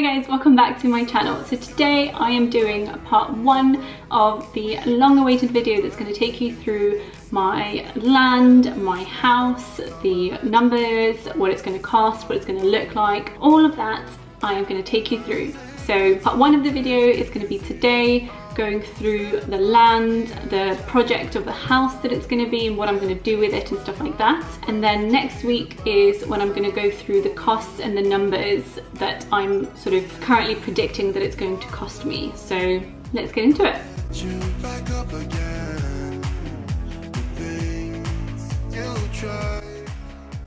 Hi guys, welcome back to my channel. So today I am doing part one of the long-awaited video that's going to take you through my land, my house, the numbers, what it's going to cost, what it's going to look like, all of that I am going to take you through. So part one of the video is going to be today, going through the land, the project of the house that it's going to be and what I'm going to do with it and stuff like that. And then next week is when I'm going to go through the costs and the numbers that I'm sort of currently predicting that it's going to cost me. So let's get into it.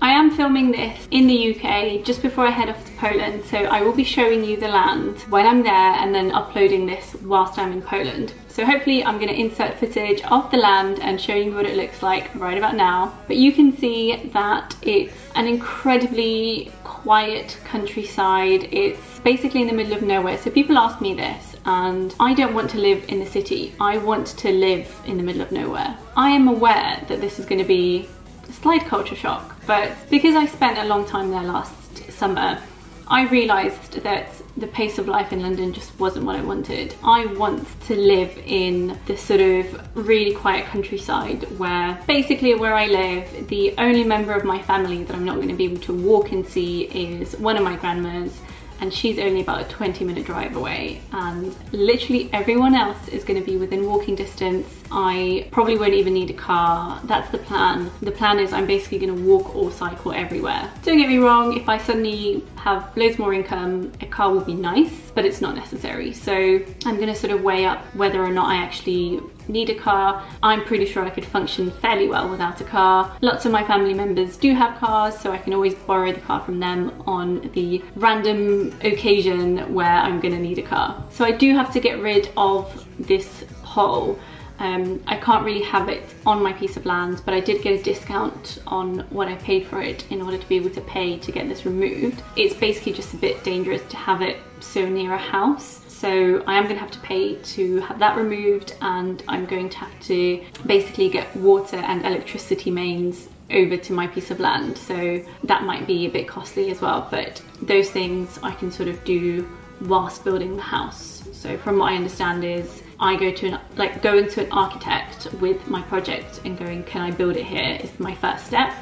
I am filming this in the UK just before I head off to Poland, so I will be showing you the land when I'm there and then uploading this whilst I'm in Poland. So hopefully I'm going to insert footage of the land and show you what it looks like right about now. But you can see that it's an incredibly quiet countryside. It's basically in the middle of nowhere. So people ask me this, and I don't want to live in the city. I want to live in the middle of nowhere. I am aware that this is going to be a slight culture shock, but because I spent a long time there last summer, I realised that the pace of life in London just wasn't what I wanted. I want to live in this sort of really quiet countryside where basically where I live, the only member of my family that I'm not going to be able to walk and see is one of my grandmas, and she's only about a 20-minute drive away, and literally everyone else is going to be within walking distance. I probably won't even need a car. That's the plan. The plan is I'm basically going to walk or cycle everywhere. Don't get me wrong, if I suddenly have loads more income, a car will be nice, but it's not necessary. So I'm going to sort of weigh up whether or not I actually need a car. I'm pretty sure I could function fairly well without a car. Lots of my family members do have cars, so I can always borrow the car from them on the random occasion where I'm going to need a car. So I do have to get rid of this pole. I can't really have it on my piece of land, but I did get a discount on what I paid for it in order to be able to pay to get this removed. It's basically just a bit dangerous to have it so near a house. So I am going to have to pay to have that removed, and I'm going to have to basically get water and electricity mains over to my piece of land. So that might be a bit costly as well, but those things I can sort of do whilst building the house. So from what I understand is I go to an architect with my project and going, can I build it here, is my first step.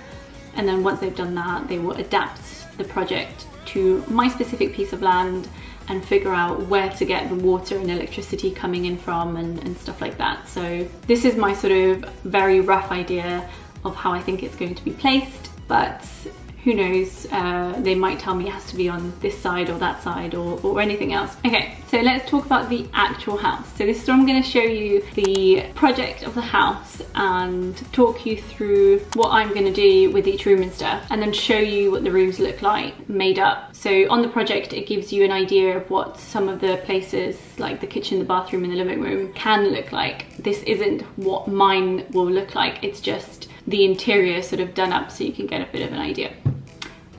And then once they've done that, they will adapt the project to my specific piece of land and figure out where to get the water and electricity coming in from and stuff like that. So this is my sort of very rough idea of how I think it's going to be placed, but who knows, they might tell me it has to be on this side or that side or anything else. Okay, so let's talk about the actual house. So this is where I'm going to show you the project of the house and talk you through what I'm going to do with each room and stuff, and then show you what the rooms look like made up. So on the project it gives you an idea of what some of the places like the kitchen, the bathroom and the living room can look like. This isn't what mine will look like, it's just the interior sort of done up so you can get a bit of an idea.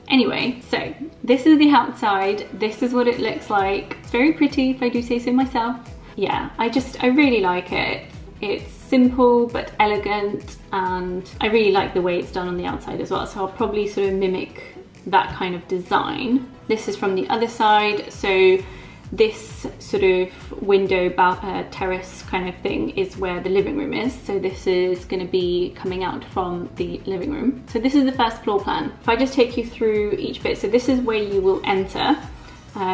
Anyway, so this is the outside. This is what it looks like. It's very pretty, if I do say so myself. Yeah, I really like it. It's simple but elegant, and I really like the way it's done on the outside as well, so I'll probably sort of mimic that kind of design. This is from the other side, so this sort of window terrace kind of thing is where the living room is. So this is going to be coming out from the living room. So this is the first floor plan. If I just take you through each bit, so this is where you will enter.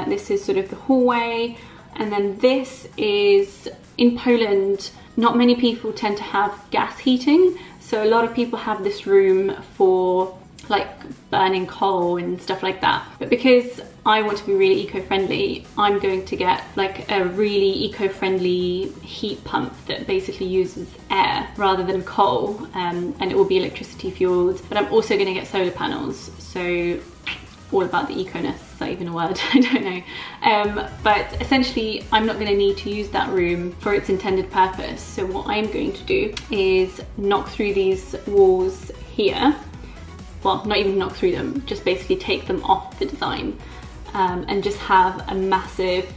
This is sort of the hallway, and then this is, in Poland, not many people tend to have gas heating, so a lot of people have this room for like burning coal and stuff like that. But because I want to be really eco-friendly, I'm going to get like a really eco-friendly heat pump that basically uses air rather than coal, and it will be electricity fueled. But I'm also going to get solar panels, so all about the eco-ness. Is that even a word? I don't know. But essentially I'm not going to need to use that room for its intended purpose. So what I'm going to do is knock through these walls here. Well, not even knock through them, just basically take them off the design, and just have a massive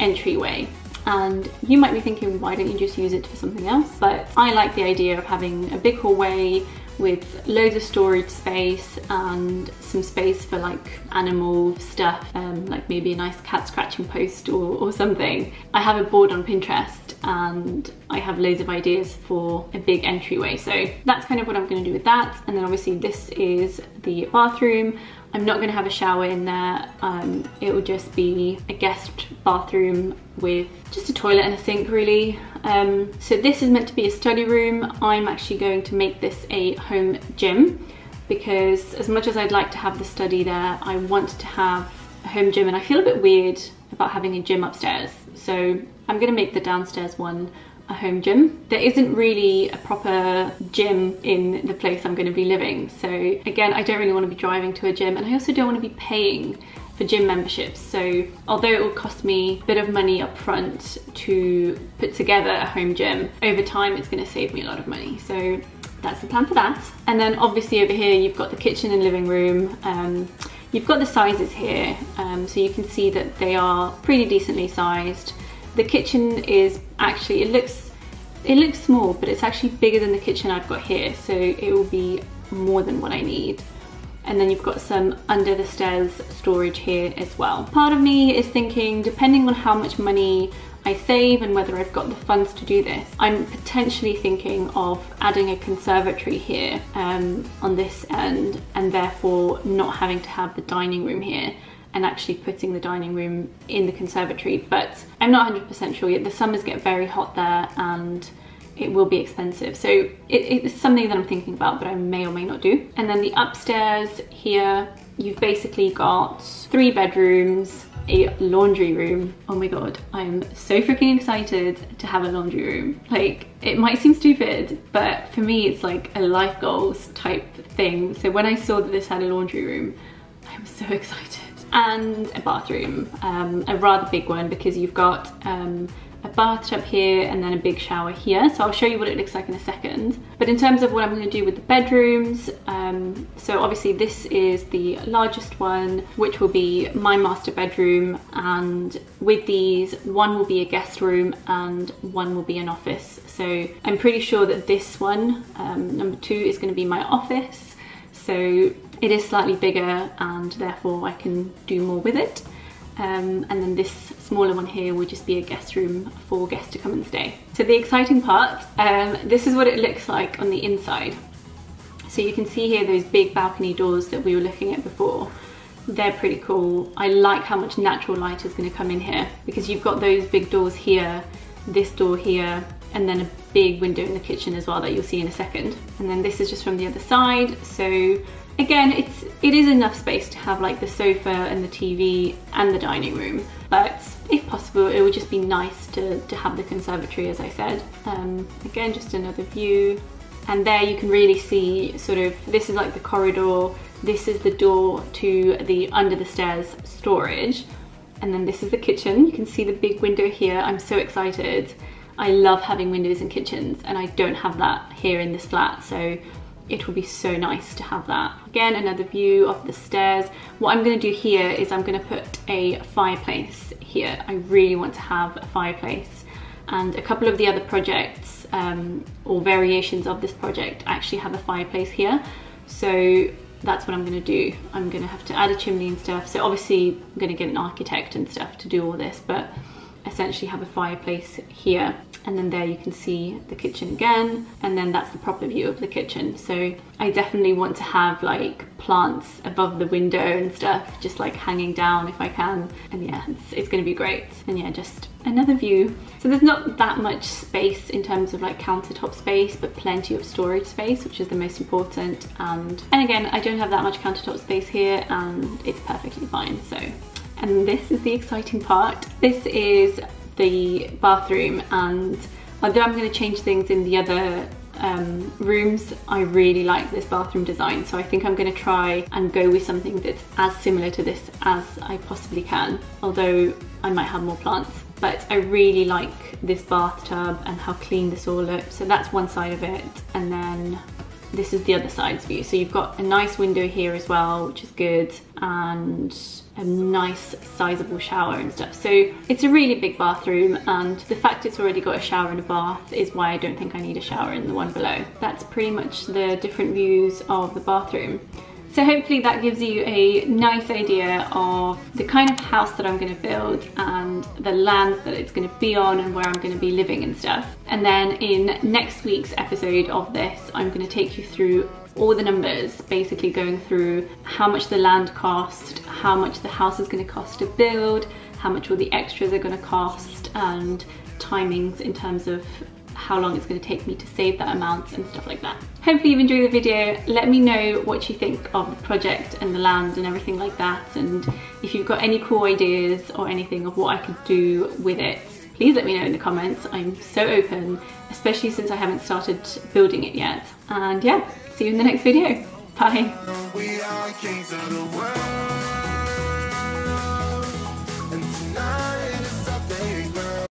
entryway. And you might be thinking, why don't you just use it for something else? But I like the idea of having a big hallway with loads of storage space and some space for like animal stuff, like maybe a nice cat scratching post or something. I have a board on Pinterest and I have loads of ideas for a big entryway, so that's kind of what I'm going to do with that. And then obviously this is the bathroom. I'm not going to have a shower in there, it will just be a guest bathroom with just a toilet and a sink really. So this is meant to be a study room. I'm actually going to make this a home gym, because as much as I'd like to have the study there, I want to have a home gym, and I feel a bit weird about having a gym upstairs, so I'm going to make the downstairs one a home gym. There isn't really a proper gym in the place I'm going to be living, so again, I don't really want to be driving to a gym, and I also don't want to be paying for gym memberships. So although it will cost me a bit of money up front to put together a home gym, over time it's going to save me a lot of money, so that's the plan for that. And then obviously over here you've got the kitchen and living room. You've got the sizes here, so you can see that they are pretty decently sized. The kitchen is actually, it looks small, but it's actually bigger than the kitchen I've got here, so it will be more than what I need. And then you've got some under the stairs storage here as well. Part of me is thinking, depending on how much money I save and whether I've got the funds to do this, I'm potentially thinking of adding a conservatory here on this end, and therefore not having to have the dining room here, and actually putting the dining room in the conservatory. But I'm not 100% sure yet. The summers get very hot there and it will be expensive, so it's something that I'm thinking about, but I may or may not do. And then the upstairs here, you've basically got 3 bedrooms, a laundry room. Oh my god, I'm so freaking excited to have a laundry room. Like, it might seem stupid, but for me it's like a life goals type thing, so when I saw that this had a laundry room, I'm so excited. And a bathroom, a rather big one, because you've got a bathtub here and then a big shower here, so I'll show you what it looks like in a second. But in terms of what I'm going to do with the bedrooms, so obviously this is the largest one, which will be my master bedroom, and with these, one will be a guest room and one will be an office. So I'm pretty sure that this one, number 2, is going to be my office, so it is slightly bigger and therefore I can do more with it. And then this smaller one here will just be a guest room for guests to come and stay. So the exciting part, this is what it looks like on the inside. So you can see here those big balcony doors that we were looking at before. They're pretty cool. I like how much natural light is going to come in here, because you've got those big doors here, this door here, and then a big window in the kitchen as well that you'll see in a second. And then this is just from the other side. So again, it is enough space to have like the sofa and the TV and the dining room, but if possible it would just be nice to have the conservatory, as I said. Again, just another view, and there you can really see sort of, this is like the corridor, this is the door to the under the stairs storage, and then this is the kitchen. You can see the big window here. I'm so excited. I love having windows in kitchens, and I don't have that here in this flat, so it will be so nice to have that. Again, another view of the stairs. What I'm going to do here is I'm going to put a fireplace here. I really want to have a fireplace, and a couple of the other projects or variations of this project actually have a fireplace here, so that's what I'm going to do. I'm going to have to add a chimney and stuff, so obviously I'm going to get an architect and stuff to do all this, but essentially have a fireplace here. And then there you can see the kitchen again, and then that's the proper view of the kitchen. So I definitely want to have like plants above the window and stuff, just like hanging down if I can, and yeah, it's going to be great. And yeah, just another view. So there's not that much space in terms of like countertop space, but plenty of storage space, which is the most important. And again, I don't have that much countertop space here, and it's perfectly fine. So, and this is the exciting part. This is the bathroom, and although I'm going to change things in the other rooms, I really like this bathroom design, so I think I'm going to try and go with something that's as similar to this as I possibly can, although I might have more plants. But I really like this bathtub and how clean this all looks, so that's one side of it. And then this is the other side's view, so you've got a nice window here as well, which is good. and a nice sizable shower and stuff. So it's a really big bathroom, and the fact it's already got a shower and a bath is why I don't think I need a shower in the one below. That's pretty much the different views of the bathroom. So hopefully that gives you a nice idea of the kind of house that I'm going to build and the land that it's going to be on and where I'm going to be living and stuff. And then in next week's episode of this, I'm going to take you through all the numbers, basically going through how much the land cost, how much the house is going to cost to build, how much all the extras are going to cost, and timings in terms of how long it's going to take me to save that amount and stuff like that. Hopefully you've enjoyed the video. Let me know what you think of the project and the land and everything like that, and if you've got any cool ideas or anything of what I could do with it, please let me know in the comments. I'm so open, especially since I haven't started building it yet. And yeah, see you in the next video. Bye.